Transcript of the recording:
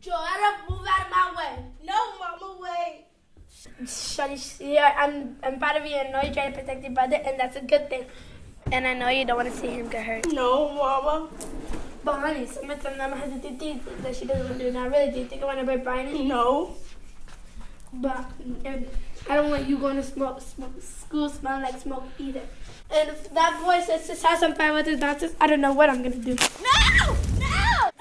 Joanna, move out of my way. No, Mama, wait. Shawty, yeah, I'm proud of you. I know you're trying to protect your brother, and that's a good thing. And I know you don't want to see him get hurt. No, Mama. But honey, sometimes has to do that she doesn't want to do. Now, really, do you think I want to break Brian? No. But I don't want you going to school smelling like smoke either. And if that boy says, has some fun with his nonsense, I don't know what I'm going to do. No! No!